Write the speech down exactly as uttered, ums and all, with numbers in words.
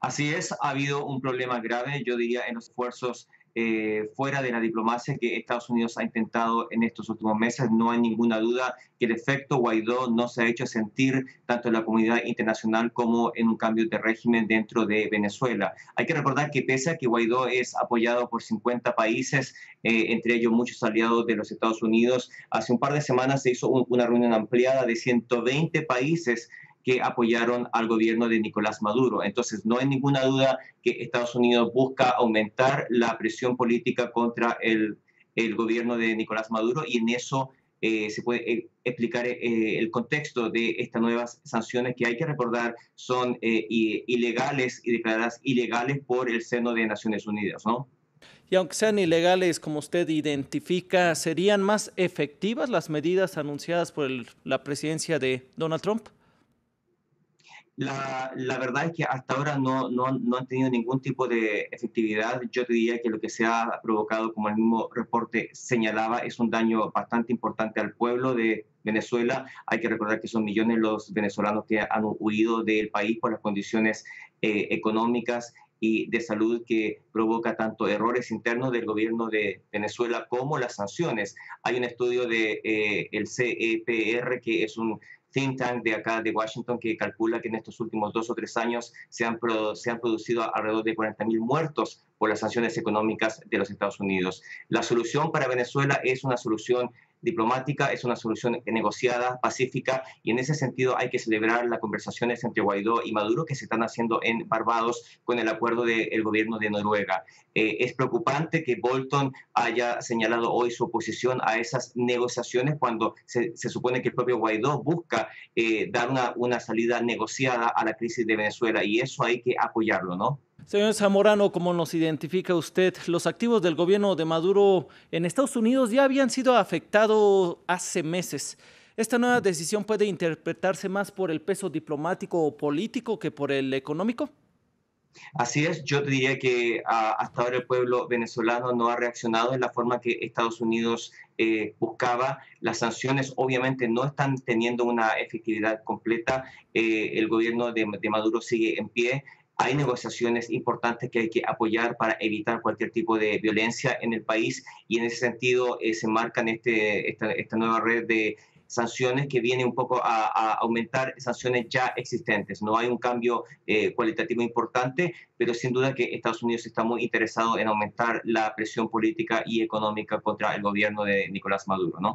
Así es, ha habido un problema grave, yo diría, en los esfuerzos Eh, fuera de la diplomacia que Estados Unidos ha intentado en estos últimos meses. No hay ninguna duda que el efecto Guaidó no se ha hecho sentir tanto en la comunidad internacional como en un cambio de régimen dentro de Venezuela. Hay que recordar que pese a que Guaidó es apoyado por cincuenta países, eh, entre ellos muchos aliados de los Estados Unidos, hace un par de semanas se hizo un, una reunión ampliada de ciento veinte países que apoyaron al gobierno de Nicolás Maduro. Entonces, no hay ninguna duda que Estados Unidos busca aumentar la presión política contra el, el gobierno de Nicolás Maduro, y en eso eh, se puede eh, explicar eh, el contexto de estas nuevas sanciones que, hay que recordar, son eh, i- ilegales y declaradas ilegales por el seno de Naciones Unidas, ¿no? Y aunque sean ilegales, como usted identifica, ¿serían más efectivas las medidas anunciadas por el, la presidencia de Donald Trump? La, la verdad es que hasta ahora no, no, no han tenido ningún tipo de efectividad. Yo te diría que lo que se ha provocado, como el mismo reporte señalaba, es un daño bastante importante al pueblo de Venezuela. Hay que recordar que son millones los venezolanos que han huido del país por las condiciones eh, económicas y de salud que provoca tanto errores internos del gobierno de Venezuela como las sanciones. Hay un estudio de, eh, el C E P R, que es un think tank de acá de Washington, que calcula que en estos últimos dos o tres años se han, produ se han producido alrededor de cuarenta mil muertos por las sanciones económicas de los Estados Unidos. La solución para Venezuela es una solución diplomática, es una solución negociada, pacífica, y en ese sentido hay que celebrar las conversaciones entre Guaidó y Maduro que se están haciendo en Barbados con el acuerdo del gobierno de Noruega. Eh, es preocupante que Bolton haya señalado hoy su oposición a esas negociaciones cuando se, se supone que el propio Guaidó busca eh, dar una, una salida negociada a la crisis de Venezuela, y eso hay que apoyarlo, ¿no? Señor Zamorano, ¿cómo nos identifica usted? Los activos del gobierno de Maduro en Estados Unidos ya habían sido afectados hace meses. ¿Esta nueva decisión puede interpretarse más por el peso diplomático o político que por el económico? Así es, yo te diría que a, hasta ahora el pueblo venezolano no ha reaccionado en la forma que Estados Unidos eh, buscaba. Las sanciones obviamente no están teniendo una efectividad completa. Eh, el gobierno de, de Maduro sigue en pie. Hay negociaciones importantes que hay que apoyar para evitar cualquier tipo de violencia en el país, y en ese sentido eh, se marcan este, esta, esta nueva red de sanciones que viene un poco a, a aumentar sanciones ya existentes. No hay un cambio eh, cualitativo importante, pero sin duda que Estados Unidos está muy interesado en aumentar la presión política y económica contra el gobierno de Nicolás Maduro, ¿no?